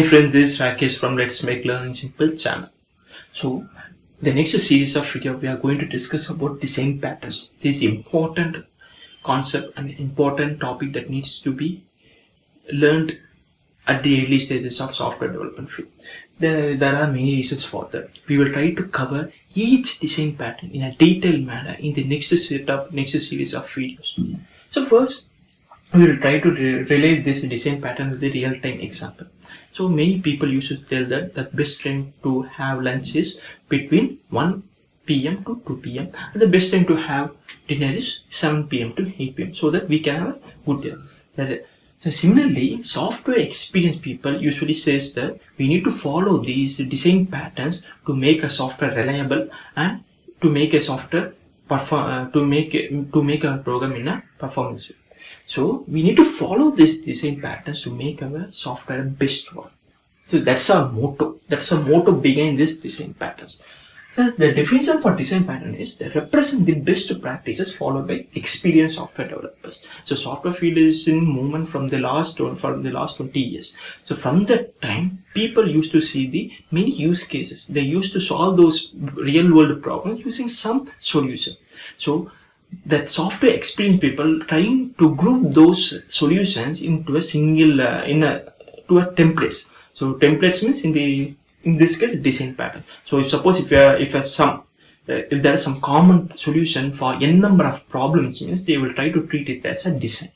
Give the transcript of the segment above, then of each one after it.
Hi friends, this is Rakesh from Let's Make Learning Simple channel. So the next series of video we are going to discuss about design patterns. This is important concept and important topic that needs to be learned at the early stages of software development field. There are many reasons for that. We will try to cover each design pattern in a detailed manner in the next series of videos. So first, we will try to relate this design pattern with the real-time example. So many people used to tell that the best time to have lunch is between 1 p.m. to 2 p.m. and the best time to have dinner is 7 p.m. to 8 p.m. so that we can have a good dinner. So similarly, software experienced people usually says that we need to follow these design patterns to make a software reliable and to make a software to make a program in a performance way. So we need to follow these design patterns to make our software best one. So that's our motto. That's our motto behind this design patterns. So the definition for design pattern is they represent the best practices followed by experienced software developers. So software field is in movement from the last 20 years. So from that time, people used to see the many use cases. They used to solve those real world problems using some solution. So that software experienced people trying to group those solutions into a single to a templates. So templates means in this case design pattern. So if there is some common solution for n number of problems, means they will try to treat it as a design.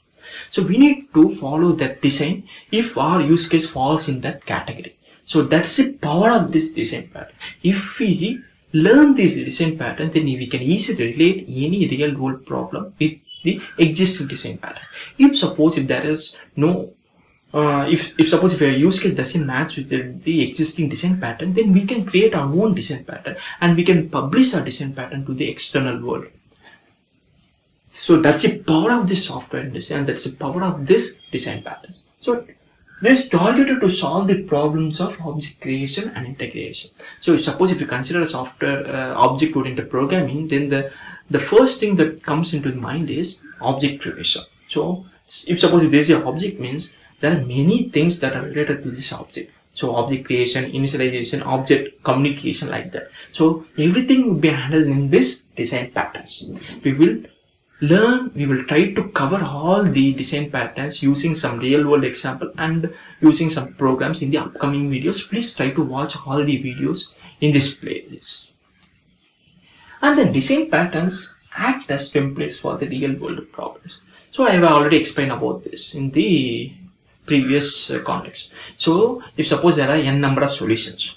So we need to follow that design if our use case falls in that category. So that's the power of this design pattern. If we learn these design patterns, then we can easily relate any real world problem with the existing design pattern. If suppose if your use case doesn't match with the existing design pattern, then we can create our own design pattern and we can publish our design pattern to the external world. So that's the power of this software industry, and that's the power of this design patterns. So this is targeted to solve the problems of object creation and integration. So suppose if you consider a software object-oriented programming, then the first thing that comes into mind is object creation. So if there is an object, means there are many things that are related to this object. So object creation, initialization, object communication, like that. So everything will be handled in this design patterns. We will try to cover all the design patterns using some real world example and using some programs in the upcoming videos. Please try to watch all the videos in this playlist. And the design patterns act as templates for the real world problems. So I have already explained about this in the previous context. So if suppose there are n number of solutions,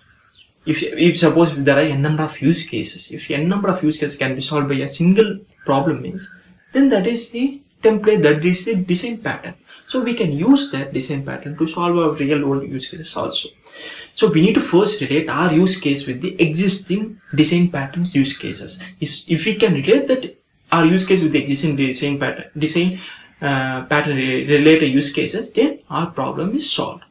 if there are n number of use cases, if n number of use cases can be solved by a single problem, means then that is the template, that is the design pattern. So we can use that design pattern to solve our real world use cases also. So we need to first relate our use case with the existing design patterns use cases. If we can relate that our use case with the existing design pattern related use cases, then our problem is solved.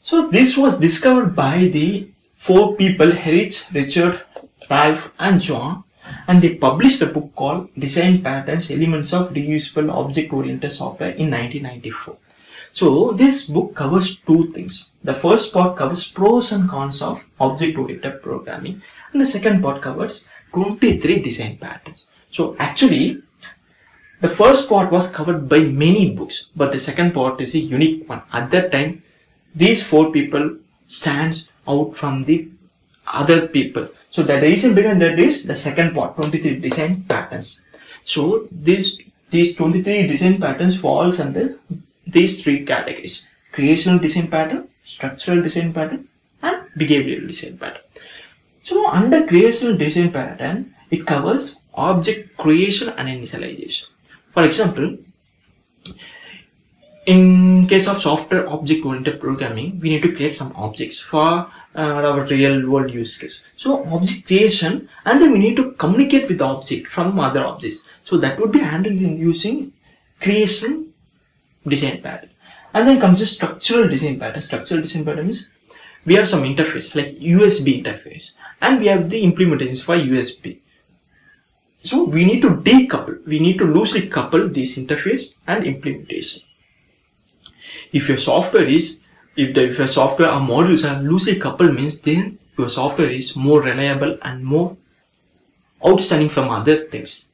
So this was discovered by the four people, Erich, Richard, Ralph and John, and they published a book called Design Patterns, Elements of Reusable Object Oriented Software in 1994. So this book covers two things. The first part covers pros and cons of object-oriented programming, and the second part covers 23 design patterns. So actually, the first part was covered by many books, but the second part is a unique one. At that time, these four people stands out from the other people. So the reason behind that is the second part, 23 design patterns. So these 23 design patterns falls under these three categories: creational design pattern, structural design pattern and behavioral design pattern. So under creational design pattern, it covers object creation and initialization. For example, in case of software object-oriented programming, we need to create some objects for our real world use case. So object creation, and then we need to communicate with the object from other objects. So that would be handled in using creation design pattern. And then comes the structural design pattern. Structural design pattern is we have some interface like USB interface, and we have the implementations for USB. So we need to decouple, we need to loosely couple this interface and implementation. If your software is If your software or modules are loosely coupled means then your software is more reliable and more outstanding from other things.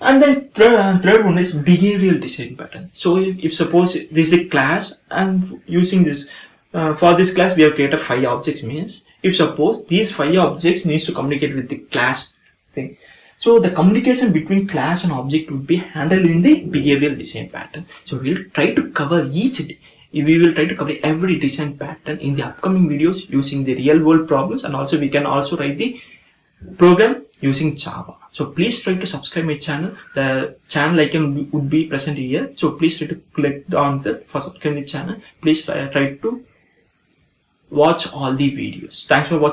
And then third one is behavioral design pattern. So if suppose this is a class and using this for this class we have created 5 objects means if suppose these 5 objects needs to communicate with the class thing. So the communication between class and object would be handled in the behavioral design pattern. So we'll try to cover every design pattern in the upcoming videos using the real world problems, and also we can also write the program using Java. So please try to subscribe my channel. The channel icon would be present here. So please try to click on that for subscribing the channel. Please try to watch all the videos. Thanks for watching.